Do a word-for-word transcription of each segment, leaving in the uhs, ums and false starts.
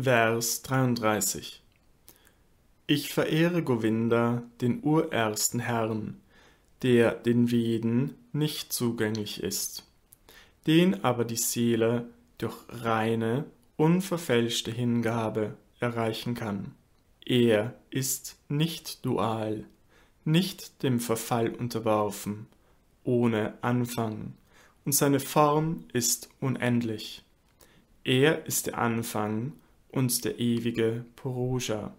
Vers dreiunddreißig. Ich verehre Govinda, den urersten Herrn, der den Veden nicht zugänglich ist, den aber die Seele durch reine, unverfälschte Hingabe erreichen kann. Er ist nicht dual, nicht dem Verfall unterworfen, ohne Anfang, und seine Form ist unendlich. Er ist der Anfang und der ewige Purusha.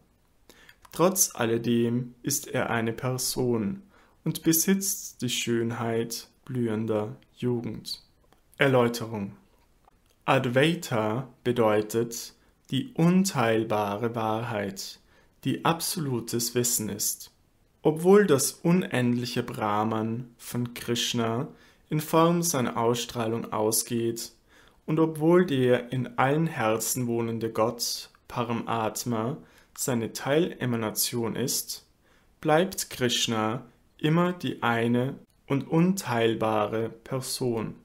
Trotz alledem ist er eine Person und besitzt die Schönheit blühender Jugend. Erläuterung. Advaita bedeutet die unteilbare Wahrheit, die absolutes Wissen ist. Obwohl das unendliche Brahman von Krishna in Form seiner Ausstrahlung ausgeht und obwohl der in allen Herzen wohnende Gott Paramatma seine Teilemanation ist, bleibt Krishna immer die eine und unteilbare Person.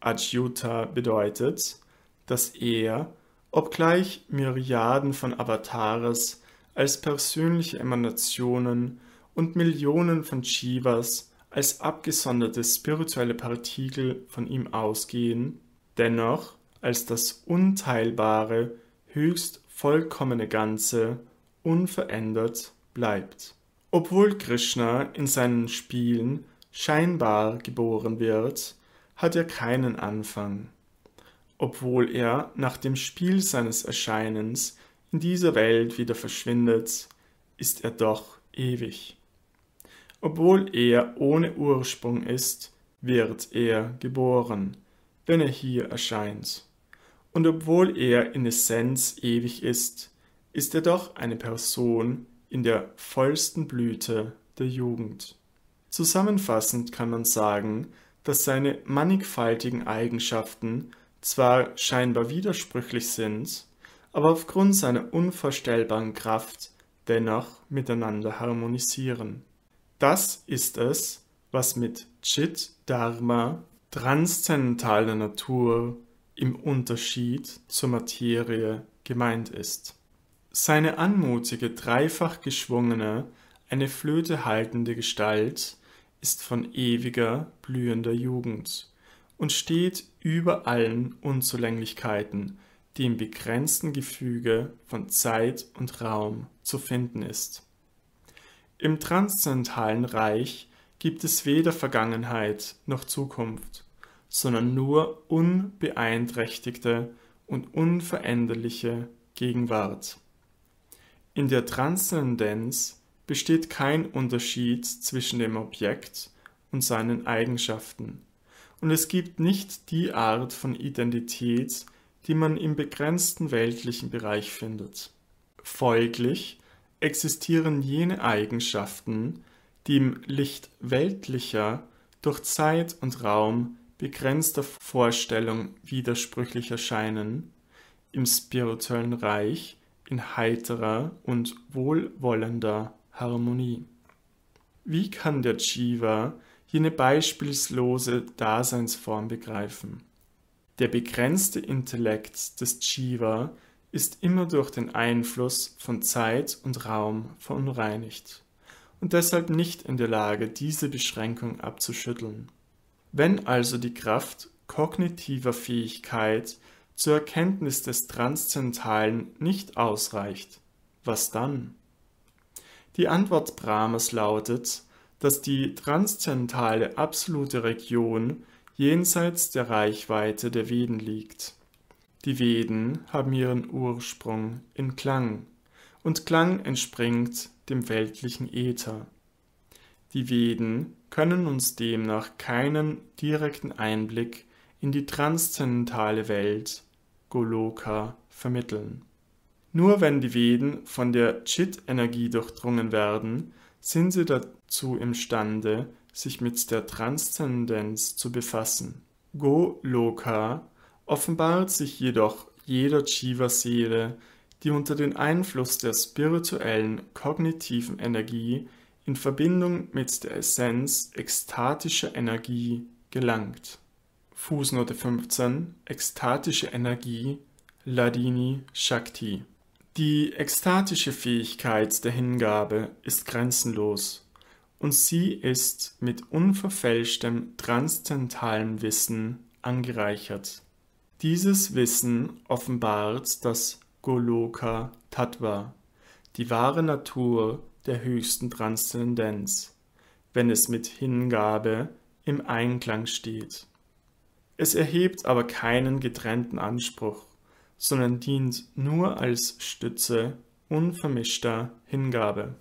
Achyuta bedeutet, dass er, obgleich Myriaden von Avatares als persönliche Emanationen und Millionen von Jivas als abgesonderte spirituelle Partikel von ihm ausgehen, dennoch als das unteilbare, höchst vollkommene Ganze unverändert bleibt. Obwohl Krishna in seinen Spielen scheinbar geboren wird, hat er keinen Anfang. Obwohl er nach dem Spiel seines Erscheinens in dieser Welt wieder verschwindet, ist er doch ewig. Obwohl er ohne Ursprung ist, wird er geboren, wenn er hier erscheint. Und obwohl er in Essenz ewig ist, ist er doch eine Person in der vollsten Blüte der Jugend. Zusammenfassend kann man sagen, dass seine mannigfaltigen Eigenschaften zwar scheinbar widersprüchlich sind, aber aufgrund seiner unvorstellbaren Kraft dennoch miteinander harmonisieren. Das ist es, was mit Chit Dharma, transzendentaler Natur, im Unterschied zur Materie gemeint ist. Seine anmutige, dreifach geschwungene, eine Flöte haltende Gestalt ist von ewiger, blühender Jugend und steht über allen Unzulänglichkeiten, die im begrenzten Gefüge von Zeit und Raum zu finden ist. Im transzendentalen Reich gibt es weder Vergangenheit noch Zukunft, sondern nur unbeeinträchtigte und unveränderliche Gegenwart. In der Transzendenz besteht kein Unterschied zwischen dem Objekt und seinen Eigenschaften, und es gibt nicht die Art von Identität, die man im begrenzten weltlichen Bereich findet. Folglich existieren jene Eigenschaften, die im Licht weltlicher, durch Zeit und Raum begrenzter Vorstellung widersprüchlich erscheinen, im spirituellen Reich in heiterer und wohlwollender Harmonie. Wie kann der Jiva jene beispiellose Daseinsform begreifen? Der begrenzte Intellekt des Jiva ist immer durch den Einfluss von Zeit und Raum verunreinigt und deshalb nicht in der Lage, diese Beschränkung abzuschütteln. Wenn also die Kraft kognitiver Fähigkeit zur Erkenntnis des Transzendentalen nicht ausreicht, was dann? Die Antwort Brahmas lautet, dass die transzendentale absolute Region jenseits der Reichweite der Veden liegt. Die Veden haben ihren Ursprung in Klang, und Klang entspringt dem weltlichen Äther. Die Veden können uns demnach keinen direkten Einblick in die transzendentale Welt, Goloka, vermitteln. Nur wenn die Veden von der Chit-Energie durchdrungen werden, sind sie dazu imstande, sich mit der Transzendenz zu befassen. Goloka offenbart sich jedoch jeder Jiva-Seele, die unter den Einfluss der spirituellen, kognitiven Energie in Verbindung mit der Essenz ekstatischer Energie gelangt. Fußnote fünfzehn. Ekstatische Energie, Ladini Shakti. Die ekstatische Fähigkeit der Hingabe ist grenzenlos und sie ist mit unverfälschtem transzendentalem Wissen angereichert. Dieses Wissen offenbart das Goloka Tattva, die wahre Natur der höchsten Transzendenz, wenn es mit Hingabe im Einklang steht. Es erhebt aber keinen getrennten Anspruch, sondern dient nur als Stütze unvermischter Hingabe.